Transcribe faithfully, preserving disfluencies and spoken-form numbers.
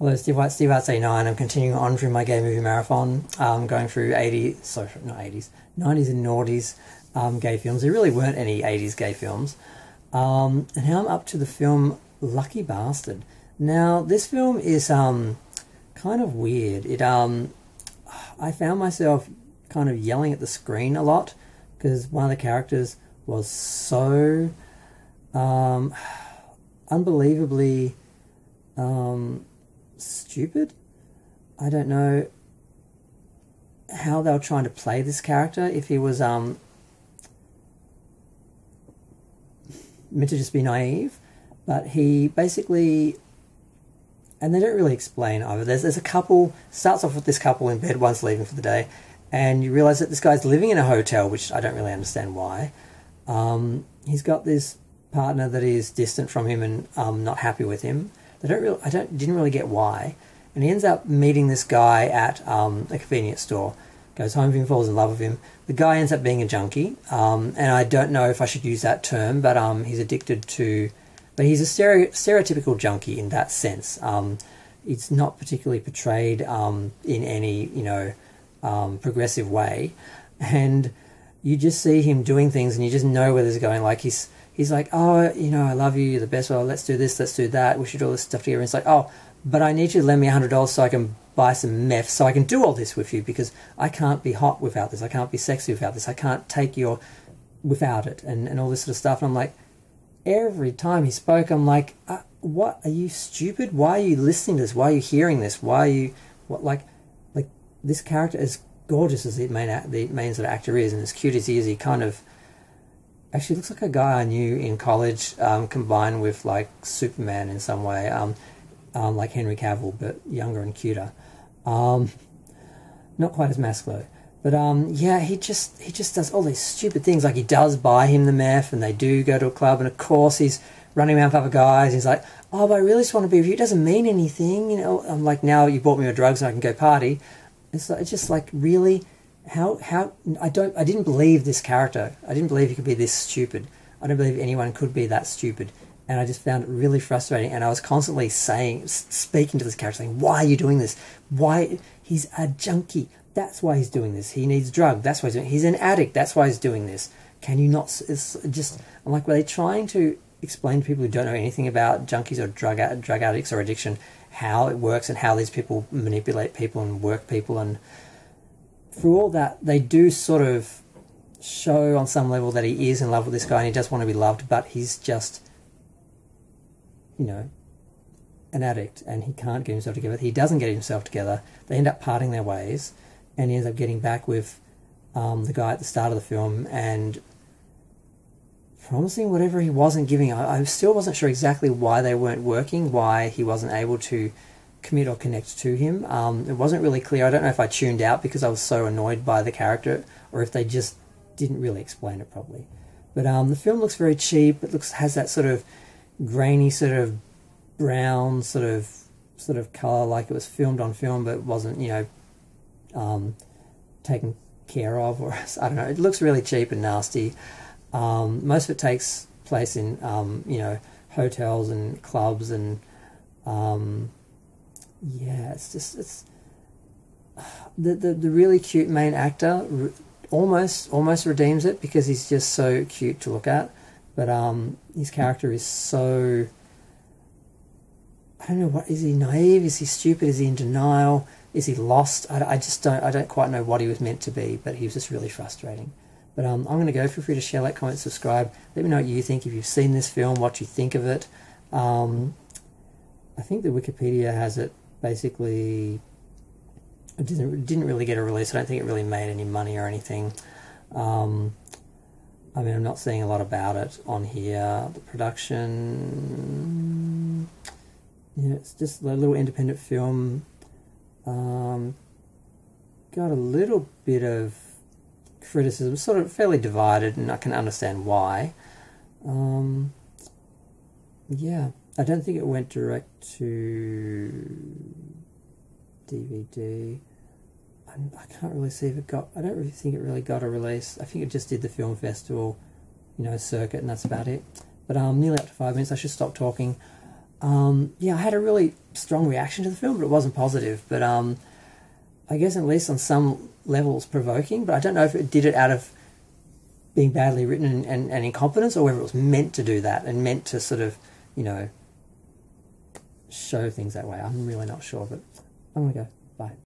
Well, Steve White, Steve White's eighty-nine. I'm continuing on through my gay movie marathon, um, going through eighties, sorry, not eighties, nineties and noughties um, gay films. There really weren't any eighties gay films. Um, and now I'm up to the film Lucky Bastard. Now, this film is um, kind of weird. It um, I found myself kind of yelling at the screen a lot because one of the characters was so um, unbelievably... Um, stupid. I don't know how they were trying to play this character, if he was um meant to just be naive, but he basically, and they don't really explain either. There's, there's a couple, starts off with this couple in bed, one's leaving for the day, and you realise that this guy's living in a hotel, which I don't really understand why. Um, he's got this partner that is distant from him and um, not happy with him. They don't really, I don't, didn't really get why. And he ends up meeting this guy at um, a convenience store. Goes home with him, falls in love with him. The guy ends up being a junkie. Um, and I don't know if I should use that term, but um, he's addicted to... But he's a stereo, stereotypical junkie in that sense. Um, it's not particularly portrayed um, in any, you know, um, progressive way. And you just see him doing things and you just know where this is going. Like he's... He's like, oh, you know, I love you, you're the best, well, let's do this, let's do that, we should do all this stuff together. And it's like, oh, but I need you to lend me one hundred dollars so I can buy some meth, so I can do all this with you, because I can't be hot without this, I can't be sexy without this, I can't take your, without it, and, and all this sort of stuff. And I'm like, every time he spoke, I'm like, uh, what, are you stupid? Why are you listening to this? Why are you hearing this? Why are you, what, like, like, this character, as gorgeous as the main, the main sort of actor is, and as cute as he is, he kind of, actually looks like a guy I knew in college, um, combined with like Superman in some way, um, um, like Henry Cavill, but younger and cuter. Um, not quite as masculine, but um, yeah, he just he just does all these stupid things. Like he does buy him the meth, and they do go to a club, and of course he's running around with other guys. And he's like, oh, but I really just want to be with you. It doesn't mean anything, you know. I'm like, now you bought me your drugs, and I can go party. It's like, it's just like really. How, how, I don't, I didn't believe this character. I didn't believe he could be this stupid. I don't believe anyone could be that stupid. And I just found it really frustrating. And I was constantly saying, speaking to this character, saying, why are you doing this? Why? He's a junkie. That's why he's doing this. He needs drugs. That's why he's doing it. He's an addict. That's why he's doing this. Can you not, it's just, I'm like, were they trying to explain to people who don't know anything about junkies or drug, drug addicts or addiction, how it works and how these people manipulate people and work people and... Through all that, they do sort of show on some level that he is in love with this guy and he does want to be loved, but he's just, you know, an addict and he can't get himself together. He doesn't get himself together. They end up parting their ways and he ends up getting back with um, the guy at the start of the film and promising whatever he wasn't giving. I, I still wasn't sure exactly why they weren't working, why he wasn't able to... commit or connect to him. Um, it wasn't really clear. I don't know if I tuned out because I was so annoyed by the character or if they just didn't really explain it properly. But um, the film looks very cheap. It looks has that sort of grainy, sort of brown, sort of sort of colour, like it was filmed on film but wasn't, you know, um, taken care of. Or I don't know. It looks really cheap and nasty. Um, most of it takes place in, um, you know, hotels and clubs and... Um, yeah, it's just it's the the the really cute main actor re almost almost redeems it because he's just so cute to look at, but um his character is so, I don't know, what is he, naive, is he stupid, is he in denial, is he lost? I, I just don't I don't quite know what he was meant to be, but he was just really frustrating. But um I'm going to go. Feel free to share, like, comment, subscribe. Let me know what you think, if you've seen this film, what you think of it. um I think the Wikipedia has it. Basically, it didn't, didn't really get a release. I don't think it really made any money or anything. Um, I mean, I'm not seeing a lot about it on here. The production... Yeah, it's just a little independent film. Um, got a little bit of criticism, sort of fairly divided, and I can understand why. Um, yeah. I don't think it went direct to D V D. I, I can't really see if it got... I don't really think it really got a release. I think it just did the film festival, you know, circuit, and that's about it. But I'm um, nearly up to five minutes. I should stop talking. um, you know, I had a really strong reaction to the film, but it wasn't positive. But um, I guess at least on some levels provoking, but I don't know if it did it out of being badly written and, and, and incompetence, or whether it was meant to do that and meant to sort of, you know, show things that way. I'm really not sure, but I'm going to go. Bye.